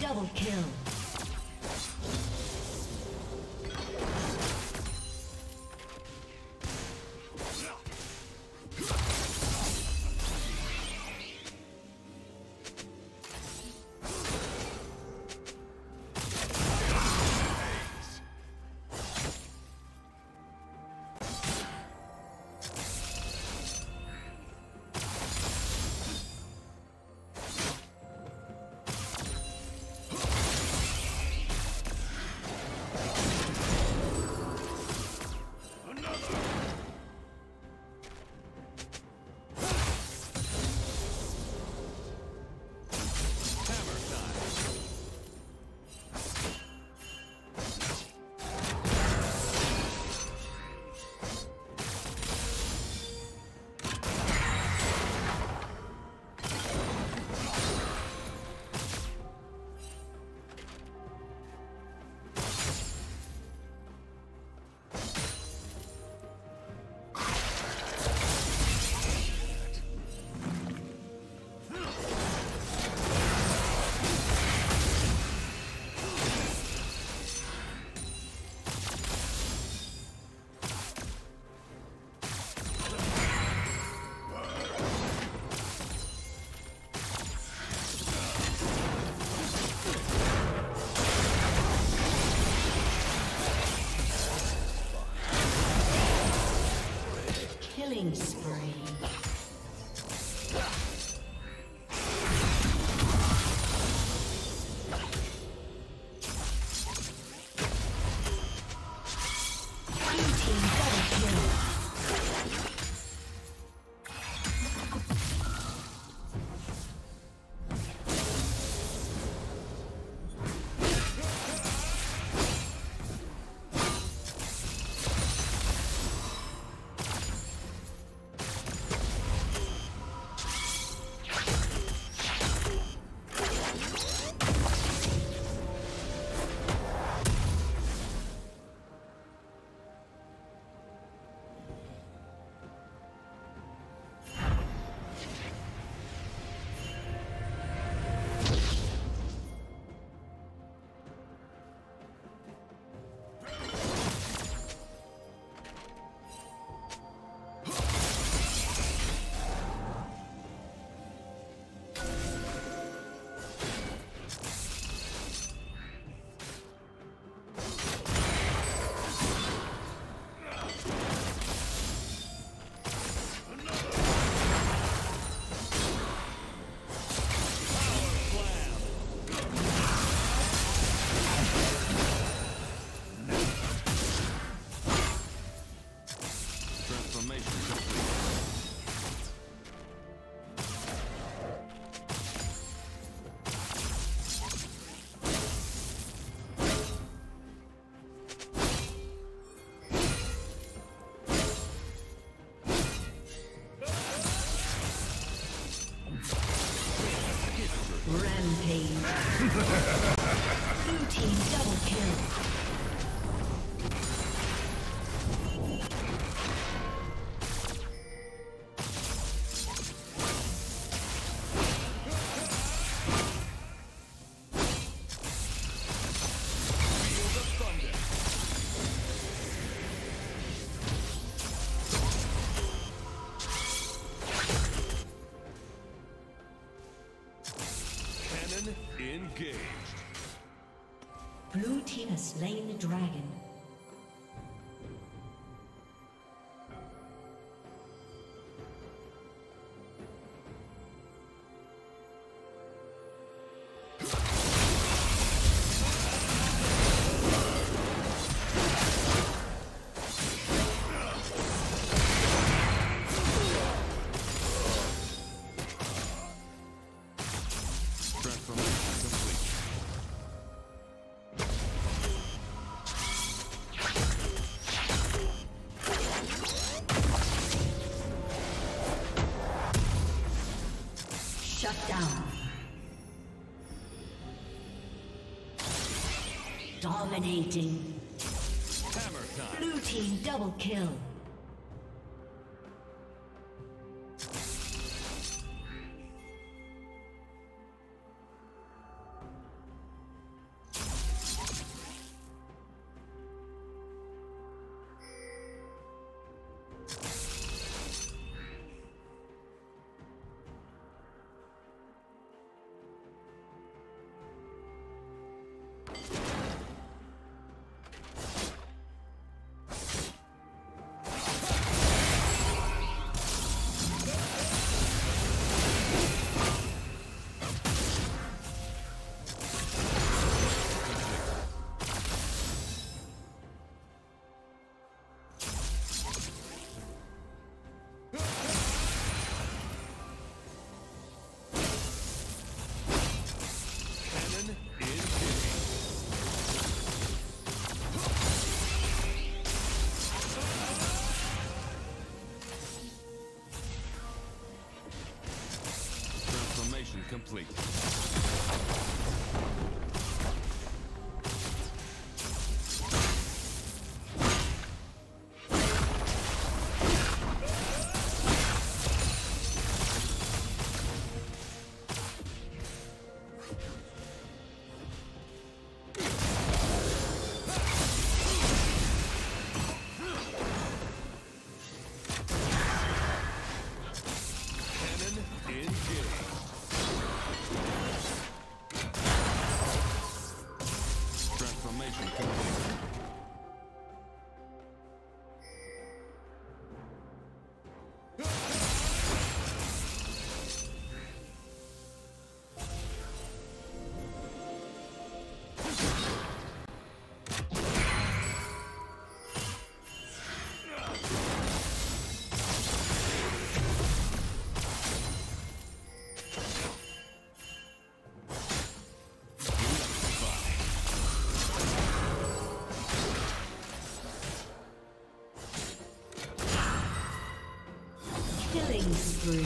Double kill. Engaged. Blue team has slain the dragon. Transformation complete. Dominating. Blue team double kill. Complete. Three.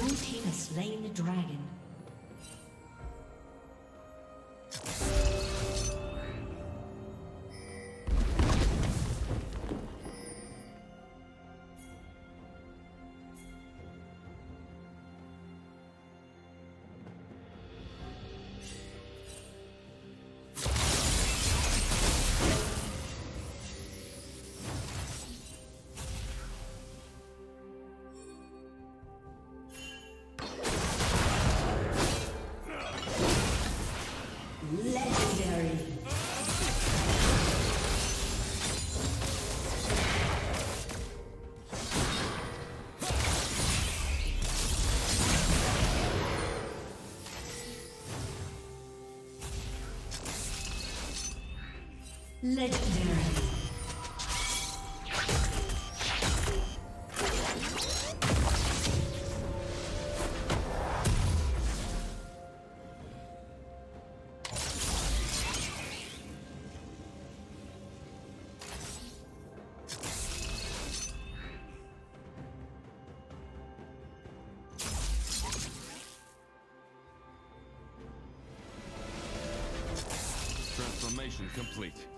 Blue team has slain the dragon. Legendary. Transformation complete.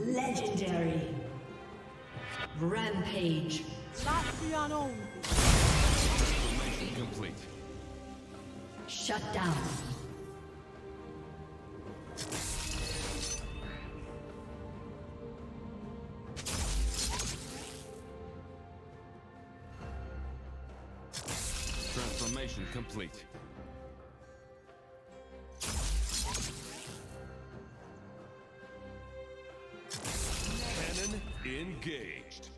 Legendary. Rampage. Transformation complete. Shut down. Transformation complete. Engaged.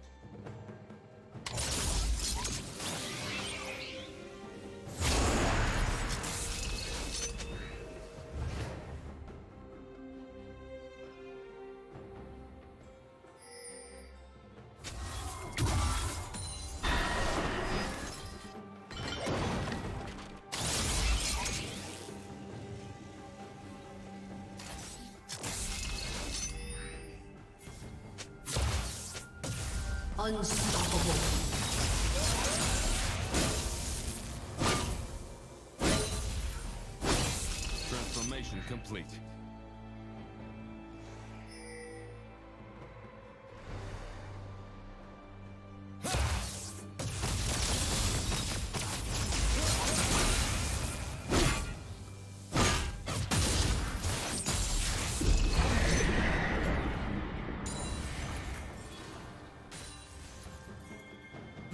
Unstoppable. Transformation complete.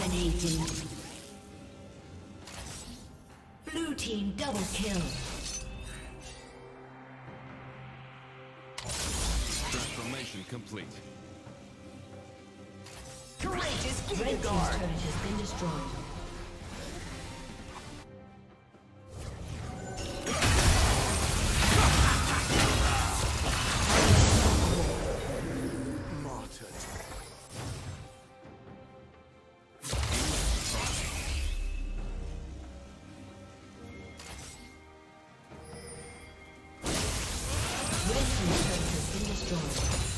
Dominating. Blue team double kill. Transformation complete. Courageous Red Guard turret has been destroyed. Red team's turret has been destroyed.